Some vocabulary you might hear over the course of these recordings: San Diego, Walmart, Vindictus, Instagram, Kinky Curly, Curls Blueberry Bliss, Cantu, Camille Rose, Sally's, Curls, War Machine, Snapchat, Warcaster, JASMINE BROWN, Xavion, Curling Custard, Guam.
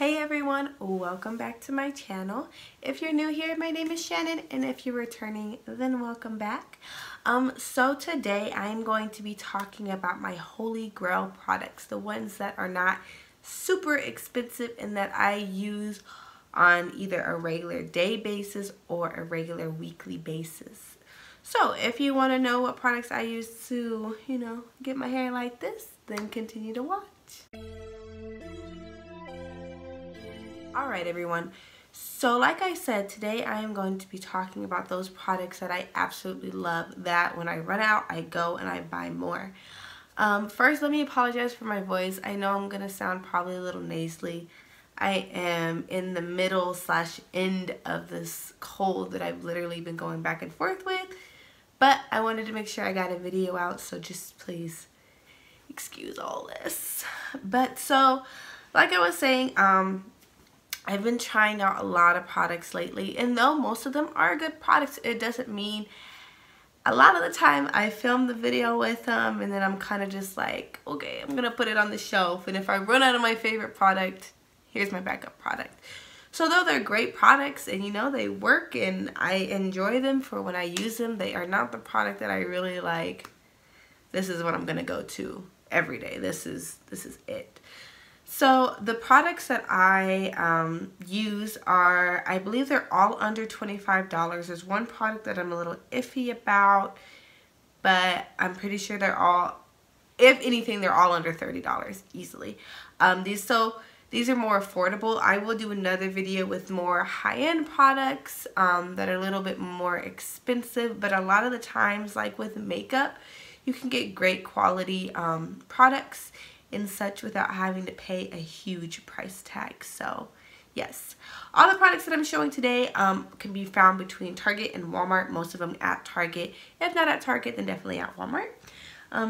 Hey everyone, welcome back to my channel. If you're new here, my name is Shannon, and if you're returning, then welcome back. So today I'm going to be talking about my holy grail products, the ones that are not super expensive and that I use on either a regular day basis or a regular weekly basis. So if you want to know what products I use to, you know, get my hair like this, then continue to watch. Alright everyone, so like I said, today I am going to be talking about those products that I absolutely love that when I run out, I go and I buy more. First, let me apologize for my voice. I know I'm going to sound probably a little nasally. I am in the middle / end of this cold that I've literally been going back and forth with, but I wanted to make sure I got a video out, so just please excuse all this. But so, like I was saying, I've been trying out a lot of products lately, and though most of them are good products, it doesn't mean a lot of the time I film the video with them and then I'm kind of just like, okay, I'm gonna put it on the shelf, and if I run out of my favorite product, here's my backup product. So though they're great products and, you know, they work and I enjoy them for when I use them, they are not the product that I really like. This is what I'm gonna go to every day. This is it. So the products that I use are, I believe they're all under $25. There's one product that I'm a little iffy about, but I'm pretty sure they're all, if anything, they're all under $30 easily. These are more affordable. I will do another video with more high-end products that are a little bit more expensive, but a lot of the times, like with makeup, you can get great quality products and such without having to pay a huge price tag. So yes, all the products that I'm showing today can be found between Target and Walmart, most of them at Target. If not at Target, then definitely at Walmart.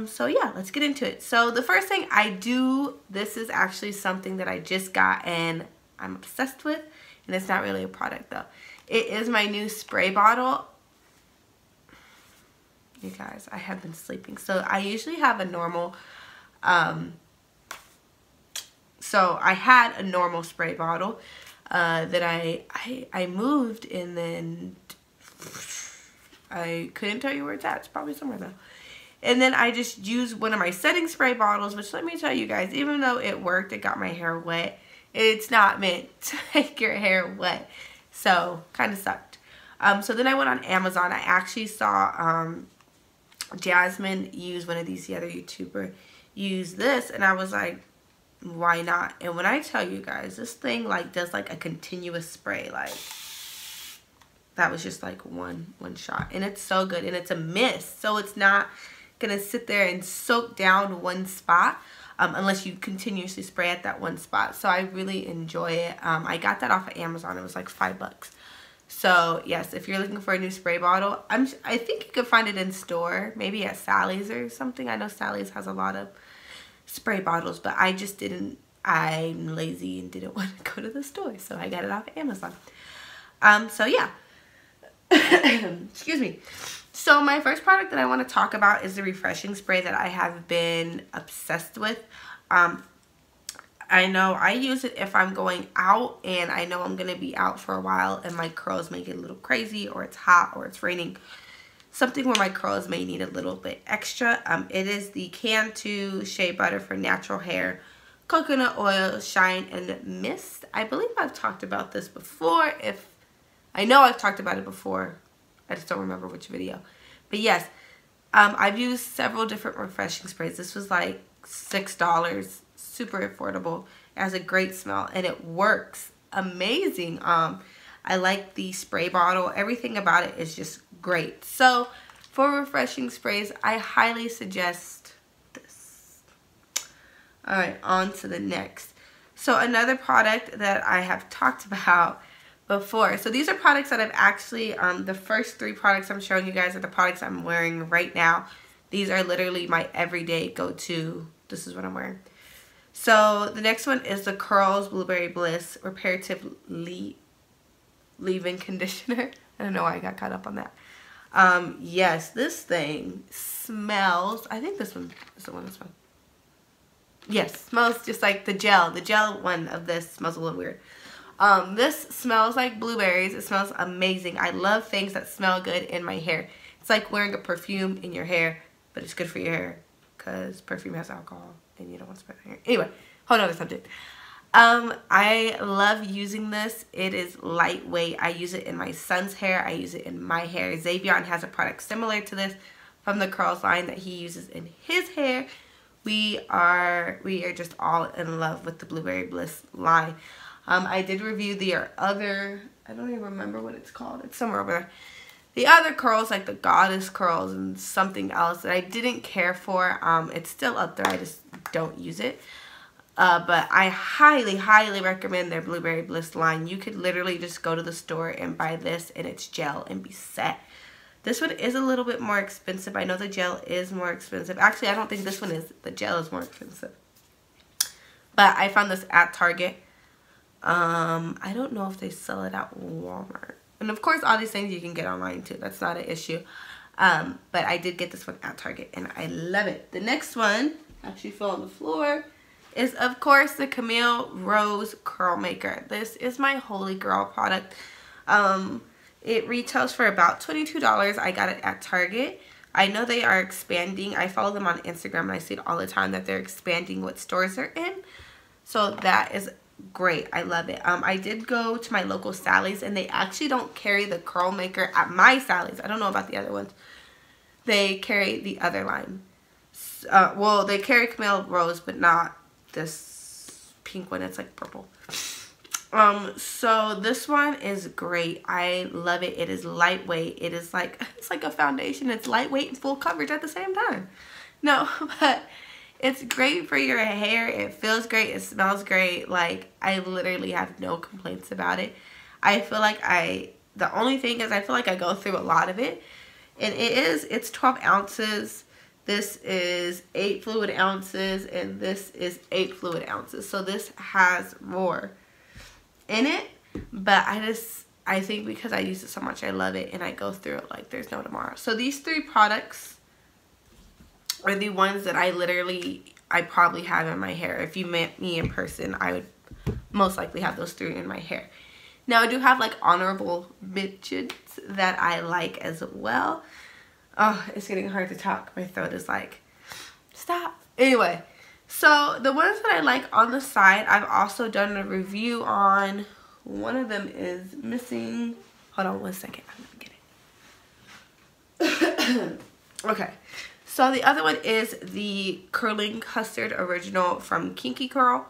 So yeah, let's get into it. So the first thing I do, this is actually something that I just got and I'm obsessed with, and it's not really a product though. It is my new spray bottle. You guys, I have been sleeping. So I usually have a normal I had a normal spray bottle that I moved, and then I couldn't tell you where it's at. It's probably somewhere though. And then I just used one of my setting spray bottles, which, let me tell you guys, even though it worked, it got my hair wet. It's not meant to make your hair wet, so kind of sucked. So then I went on Amazon. I actually saw Jasmine use one of these, the other YouTuber use this, and I was like, why not? And when I tell you guys, this thing like does like a continuous spray, like that was just like one shot, and it's so good, and it's a mist, so it's not gonna sit there and soak down one spot unless you continuously spray at that one spot. So I really enjoy it. I got that off of Amazon. It was like $5. So yes, if you're looking for a new spray bottle, I think you could find it in store, maybe at Sally's or something. I know Sally's has a lot of spray bottles, but I just didn't, I'm lazy and didn't want to go to the store, so I got it off of Amazon. So yeah, excuse me. So my first product that I want to talk about is the refreshing spray that I have been obsessed with. I know I use it if I'm going out and I know I'm going to be out for a while and my curls may get a little crazy, or it's hot, or it's raining. Something where my curls may need a little bit extra. It is the Cantu Shea Butter for Natural Hair, Coconut Oil, Shine, and Mist. I believe I've talked about this before. If I know I've talked about it before. I just don't remember which video. But yes, I've used several different refreshing sprays. This was like $6. Super affordable. It has a great smell and it works amazing. I like the spray bottle. Everything about it is just great. So for refreshing sprays, I highly suggest this. All right, on to the next. So another product that I have talked about before. So these are products that I've actually, the first three products I'm showing you guys are the products I'm wearing right now. These are literally my everyday go-to. This is what I'm wearing. So the next one is the Curls Blueberry Bliss Reparative Leave-In Conditioner. I don't know why I got caught up on that. Yes, this thing smells. I think this one is the one that smells. Yes, smells just like the gel one of this smells a little weird. This smells like blueberries. It smells amazing. I love things that smell good in my hair. It's like wearing a perfume in your hair, but it's good for your hair because perfume has alcohol and you don't want to smell your hair. Anyway, hold on to something. I love using this. It is lightweight. I use it in my son's hair. I use it in my hair. Xavion has a product similar to this from the Curls line that he uses in his hair. We are just all in love with the Blueberry Bliss line. I did review the other, I don't even remember what it's called. It's somewhere over there. The other curls, like the Goddess Curls and something else that I didn't care for. It's still up there. I just don't use it. But I highly, highly recommend their Blueberry Bliss line. You could literally just go to the store and buy this and it's gel and be set. This one is a little bit more expensive. I know the gel is more expensive. Actually, I don't think this one is. The gel is more expensive. But I found this at Target. I don't know if they sell it at Walmart, and of course all these things you can get online too, that's not an issue. But I did get this one at Target and I love it. The next one actually fell on the floor is of course the Camille Rose Curl Maker. This is my holy grail product. It retails for about $22. I got it at Target. I know they are expanding. I follow them on Instagram and I see it all the time that they're expanding what stores they're in, so that is great. I love it. I did go to my local Sally's and they actually don't carry the curl maker at my Sally's. I don't know about the other ones. They carry the other line. Well, they carry Camille Rose but not this pink one. It's like purple. So this one is great. I love it. It is lightweight. It is like, it's like a foundation. It's lightweight and full coverage at the same time. No, but it's great for your hair. It feels great. It smells great. Like, I literally have no complaints about it. I feel like the only thing is I feel like I go through a lot of it. And it's 12 ounces. This is 8 fluid ounces. And this is 8 fluid ounces. So this has more in it. But I think because I use it so much, I love it. And I go through it like there's no tomorrow. So these three products are the ones that I probably have in my hair. If you met me in person, I would most likely have those three in my hair. Now I do have like honorable mentions that I like as well. Oh, it's getting hard to talk. My throat is like, stop. Anyway, so the ones that I like on the side, I've also done a review on. One of them is missing. Hold on one second. I'm gonna get it. Okay. So the other one is the Curling Custard Original from Kinky Curl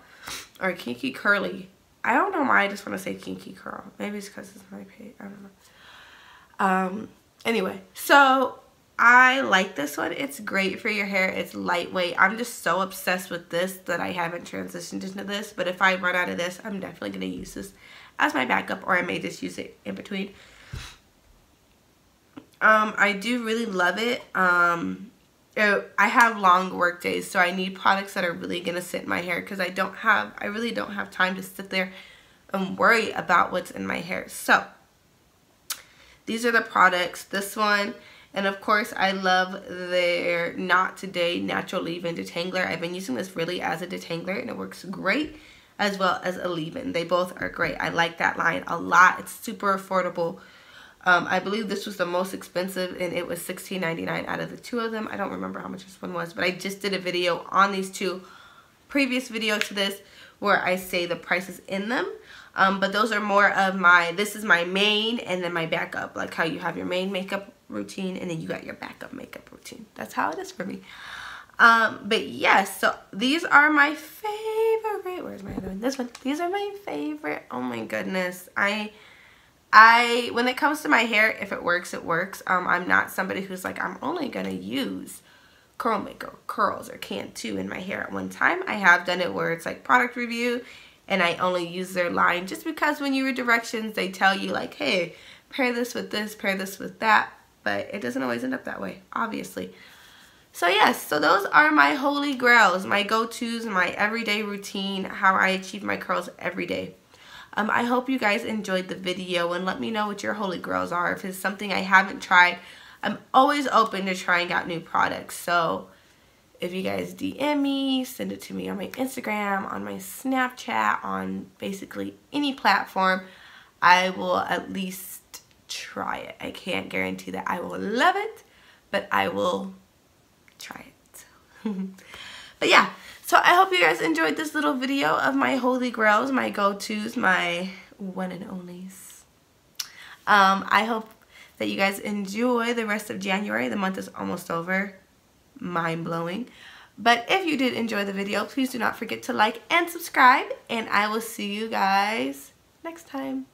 or Kinky Curly. I don't know why I just want to say Kinky Curl. Maybe it's because it's my page. I don't know. Anyway, so I like this one. It's great for your hair. It's lightweight. I'm just so obsessed with this that I haven't transitioned into this. But if I run out of this, I'm definitely going to use this as my backup, or I may just use it in between. I do really love it. I have long work days, so I need products that are really going to sit in my hair because I really don't have time to sit there and worry about what's in my hair. So these are the products, this one, and of course I love their Not Today Natural Leave-In Detangler. I've been using this really as a detangler and it works great, as well as a leave-in. They both are great. I like that line a lot. It's super affordable. I believe this was the most expensive and it was $16.99 out of the two of them. I don't remember how much this one was, but I just did a video on these two, previous video to this, where I say the prices in them. But those are more of this is my main and then my backup, like how you have your main makeup routine and then you got your backup makeup routine. That's how it is for me. But yes, so these are my favorite. Where's my other one? This one. These are my favorite. Oh my goodness. When it comes to my hair, if it works, it works. I'm not somebody who's like, I'm only going to use Curl Maker, Curls, or Cantu in my hair at one time. I have done it where it's like product review, and I only use their line just because when you read directions, they tell you like, hey, pair this with this, pair this with that. But it doesn't always end up that way, obviously. So yes, so those are my holy grails, my go-tos, my everyday routine, how I achieve my curls every day. I hope you guys enjoyed the video and let me know what your holy grails are. If it's something I haven't tried, I'm always open to trying out new products. So If you guys DM me, send it to me on my Instagram, on my Snapchat, on basically any platform, I will at least try it. I can't guarantee that I will love it, but I will try it. But yeah, so I hope you guys enjoyed this little video of my holy grails, my go-tos, my one and onlys. I hope that you guys enjoy the rest of January. The month is almost over. Mind-blowing. But if you did enjoy the video, please do not forget to like and subscribe, and I will see you guys next time.